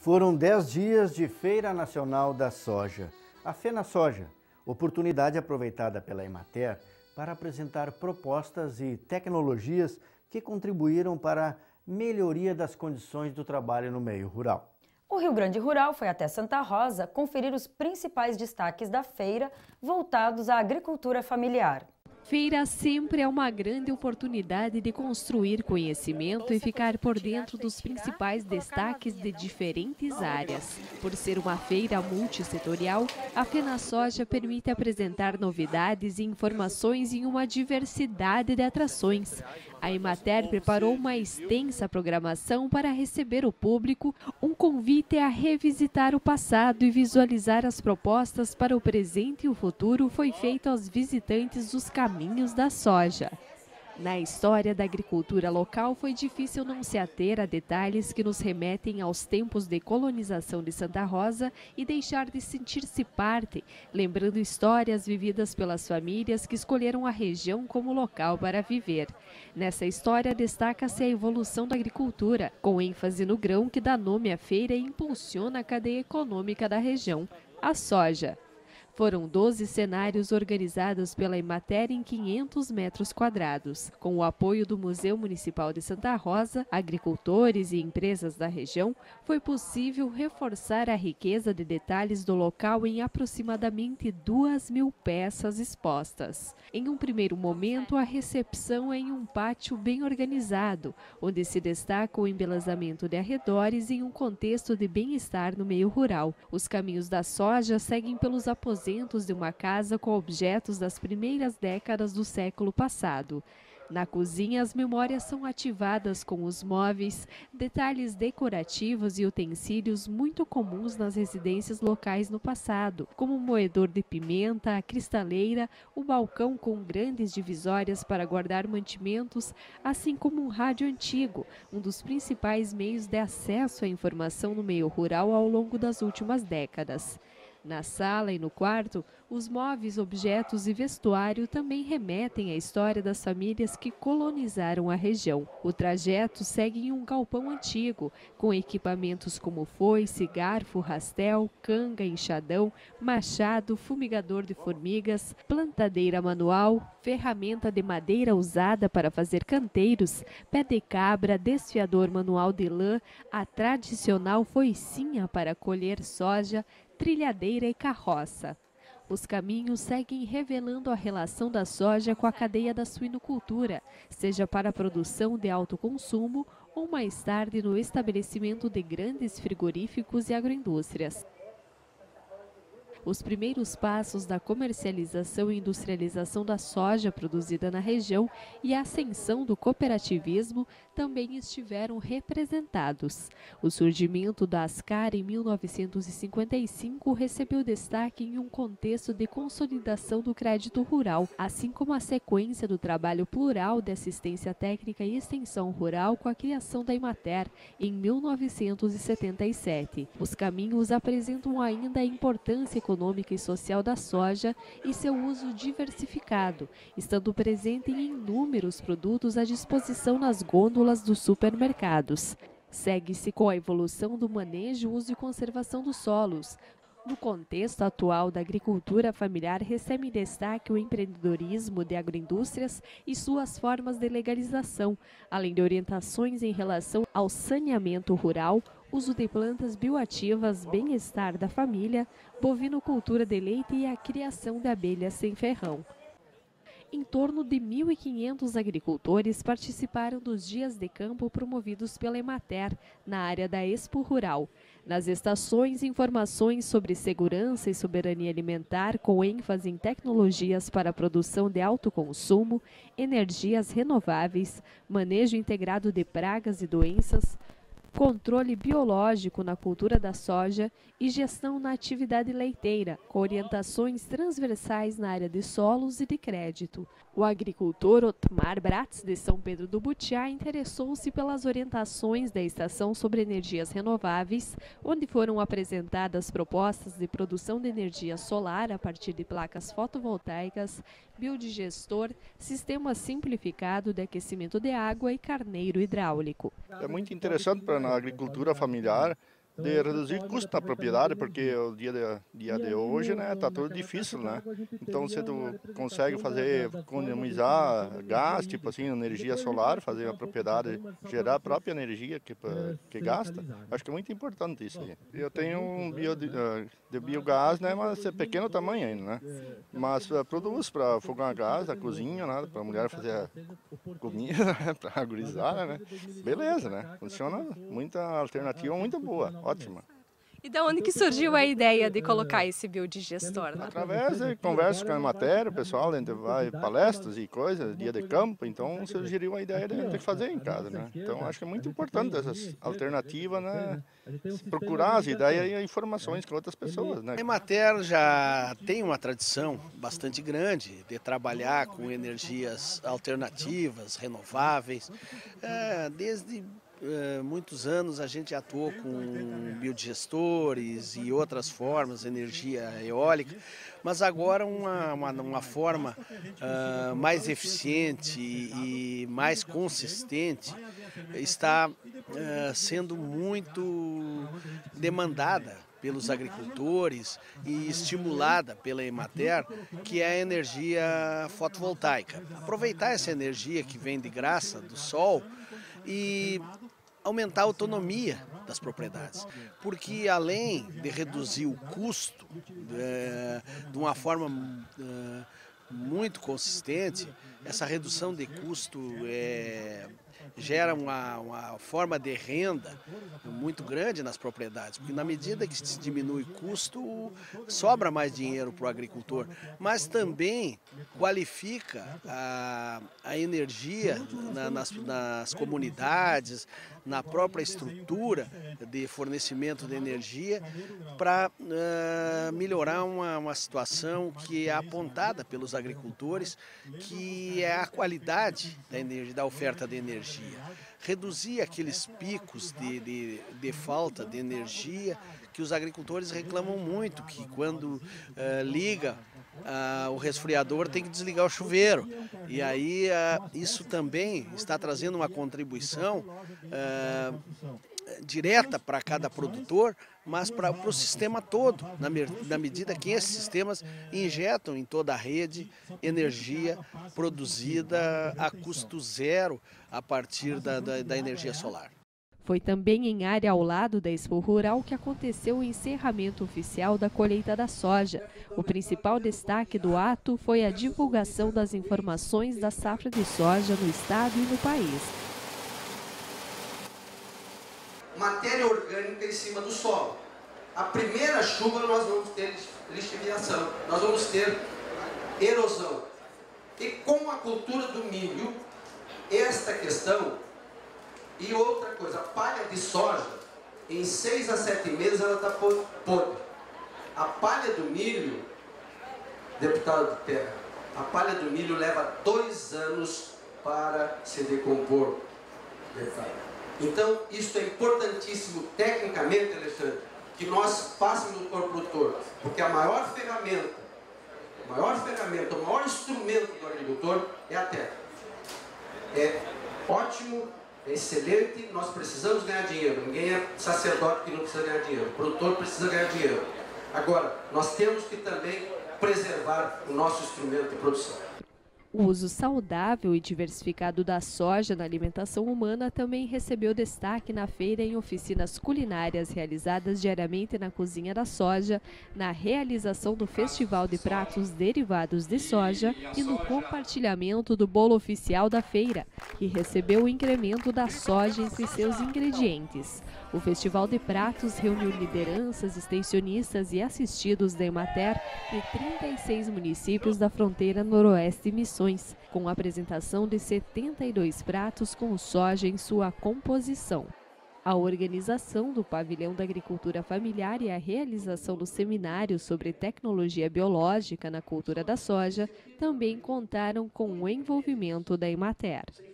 Foram 10 dias de Feira Nacional da Soja, a Fenasoja, oportunidade aproveitada pela Emater para apresentar propostas e tecnologias que contribuíram para a melhoria das condições do trabalho no meio rural. O Rio Grande Rural foi até Santa Rosa conferir os principais destaques da feira voltados à agricultura familiar. Feira sempre é uma grande oportunidade de construir conhecimento e ficar por dentro dos principais destaques de diferentes áreas. Por ser uma feira multissetorial, a Fenasoja permite apresentar novidades e informações em uma diversidade de atrações. A Emater preparou uma extensa programação para receber o público, um convite a revisitar o passado e visualizar as propostas para o presente e o futuro foi feito aos visitantes dos caminhos da soja. Na história da agricultura local, foi difícil não se ater a detalhes que nos remetem aos tempos de colonização de Santa Rosa e deixar de sentir-se parte, lembrando histórias vividas pelas famílias que escolheram a região como local para viver. Nessa história, destaca-se a evolução da agricultura, com ênfase no grão que dá nome à feira e impulsiona a cadeia econômica da região, a soja. Foram 12 cenários organizados pela Emater em 500 metros quadrados. Com o apoio do Museu Municipal de Santa Rosa, agricultores e empresas da região, foi possível reforçar a riqueza de detalhes do local em aproximadamente 2.000 peças expostas. Em um primeiro momento, a recepção é em um pátio bem organizado, onde se destaca o embelezamento de arredores em um contexto de bem-estar no meio rural. Os caminhos da soja seguem pelos aposentos de uma casa com objetos das primeiras décadas do século passado. Na cozinha, as memórias são ativadas com os móveis, detalhes decorativos e utensílios muito comuns nas residências locais no passado, como o moedor de pimenta, a cristaleira, o balcão com grandes divisórias para guardar mantimentos, assim como um rádio antigo, um dos principais meios de acesso à informação no meio rural ao longo das últimas décadas. Na sala e no quarto, os móveis, objetos e vestuário também remetem à história das famílias que colonizaram a região. O trajeto segue em um galpão antigo, com equipamentos como foice, garfo, rastel, canga, enxadão, machado, fumigador de formigas, plantadeira manual, ferramenta de madeira usada para fazer canteiros, pé de cabra, desfiador manual de lã, a tradicional foicinha para colher soja, trilhadeira e carroça. Os caminhos seguem revelando a relação da soja com a cadeia da suinocultura, seja para a produção de alto consumo ou mais tarde no estabelecimento de grandes frigoríficos e agroindústrias. Os primeiros passos da comercialização e industrialização da soja produzida na região e a ascensão do cooperativismo também estiveram representados. O surgimento da Ascar em 1955 recebeu destaque em um contexto de consolidação do crédito rural, assim como a sequência do trabalho plural de assistência técnica e extensão rural com a criação da Emater em 1977. Os caminhos apresentam ainda a importância econômica e social da soja e seu uso diversificado, estando presente em inúmeros produtos à disposição nas gôndolas dos supermercados. Segue-se com a evolução do manejo, uso e conservação dos solos. No contexto atual da agricultura familiar, recebe destaque o empreendedorismo de agroindústrias e suas formas de legalização, além de orientações em relação ao saneamento rural, uso de plantas bioativas, bem-estar da família, bovinocultura de leite e a criação de abelhas sem ferrão. Em torno de 1.500 agricultores participaram dos dias de campo promovidos pela Emater, na área da Expo Rural. Nas estações, informações sobre segurança e soberania alimentar, com ênfase em tecnologias para a produção de autoconsumo, energias renováveis, manejo integrado de pragas e doenças, controle biológico na cultura da soja e gestão na atividade leiteira, com orientações transversais na área de solos e de crédito. O agricultor Otmar Bratz, de São Pedro do Butiá, interessou-se pelas orientações da estação sobre energias renováveis, onde foram apresentadas propostas de produção de energia solar a partir de placas fotovoltaicas, biodigestor, sistema simplificado de aquecimento de água e carneiro hidráulico. É muito interessante para na agricultura familiar de reduzir custo da propriedade, porque o dia de hoje, né, tá tudo difícil, né? Então você consegue fazer, economizar gás, tipo assim, energia solar, fazer a propriedade gerar a própria energia que gasta. Acho que é muito importante isso aí. Eu tenho um biogás, né, mas é pequeno tamanho ainda, né? Mas produz para fogão a gás, a cozinha, né, para a mulher fazer a comida, para a gurizada, né? Beleza, né? Funciona, muita alternativa, muito boa. Ótima. E da onde que surgiu a ideia de colocar esse biodigestor? Né? Através de conversas com a Emater, o pessoal, a gente vai palestras e coisas, dia de campo, então surgiu a ideia de ter que fazer em casa, né? Então acho que é muito importante essas alternativas, né? Procurar as ideias e informações com outras pessoas, né? A Emater já tem uma tradição bastante grande de trabalhar com energias alternativas, renováveis, desde muitos anos a gente atuou com biodigestores e outras formas, energia eólica, mas agora uma forma mais eficiente e mais consistente está sendo muito demandada pelos agricultores e estimulada pela Emater, que é a energia fotovoltaica. Aproveitar essa energia que vem de graça do sol e aumentar a autonomia das propriedades, porque além de reduzir o custo de uma forma muito consistente, essa redução de custo gera uma forma de renda muito grande nas propriedades, porque na medida que se diminui o custo, sobra mais dinheiro para o agricultor, mas também qualifica a energia nas comunidades, na própria estrutura de fornecimento de energia para melhorar uma situação que é apontada pelos agricultores, que é a qualidade da energia, da oferta de energia. Reduzir aqueles picos de falta de energia que os agricultores reclamam muito, que quando liga o resfriador tem que desligar o chuveiro. E aí isso também está trazendo uma contribuição direta para cada produtor, mas para o sistema todo, na medida que esses sistemas injetam em toda a rede energia produzida a custo zero a partir da energia solar. Foi também em área ao lado da Expo Rural que aconteceu o encerramento oficial da colheita da soja. O principal destaque do ato foi a divulgação das informações da safra de soja no estado e no país. Matéria orgânica em cima do solo. A primeira chuva nós vamos ter lixiviação, nós vamos ter erosão. E com a cultura do milho, esta questão. E outra coisa, a palha de soja, em 6 a 7 meses ela está podre. A palha do milho, deputado de terra, a palha do milho leva 2 anos para se decompor. Então, isso é importantíssimo tecnicamente, Alexandre, que nós passemos para o produtor, porque a maior ferramenta, o maior instrumento do agricultor é a terra. É ótimo, é excelente, nós precisamos ganhar dinheiro. Ninguém é sacerdote que não precisa ganhar dinheiro. O produtor precisa ganhar dinheiro. Agora, nós temos que também preservar o nosso instrumento de produção. O uso saudável e diversificado da soja na alimentação humana também recebeu destaque na feira em oficinas culinárias realizadas diariamente na cozinha da soja, na realização do Festival de Pratos Derivados de Soja e no compartilhamento do bolo oficial da feira, que recebeu o incremento da soja entre seus ingredientes. O Festival de Pratos reuniu lideranças, extensionistas e assistidos da Emater de 36 municípios da fronteira noroeste e Missões, com a apresentação de 72 pratos com soja em sua composição. A organização do Pavilhão da Agricultura Familiar e a realização do seminário sobre tecnologia biológica na cultura da soja também contaram com o envolvimento da Emater.